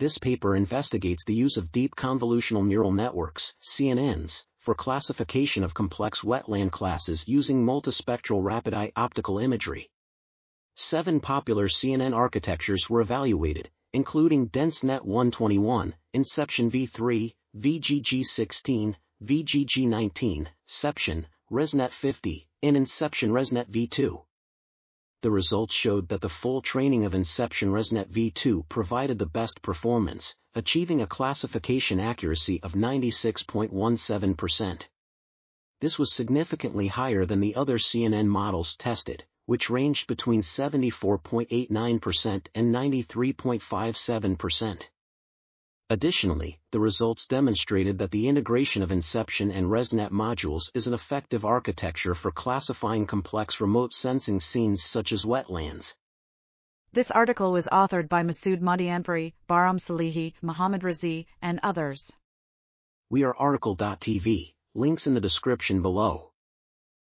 This paper investigates the use of deep convolutional neural networks, CNNs, for classification of complex wetland classes using multispectral RapidEye optical imagery. 7 popular CNN architectures were evaluated, including DenseNet-121, Inception-V3, VGG-16, VGG-19, Xception, ResNet-50, and Inception-ResNet-V2. The results showed that the full training of Inception-ResNet-V2 provided the best performance, achieving a classification accuracy of 96.17%. This was significantly higher than the other CNN models tested, which ranged between 74.89% and 93.57%. Additionally, the results demonstrated that the integration of Inception and ResNet modules is an effective architecture for classifying complex remote sensing scenes such as wetlands. This article was authored by Masoud Mahdianpari, Bahram Salehi, Mohammad Rezaee, and others. We are article.tv, links in the description below.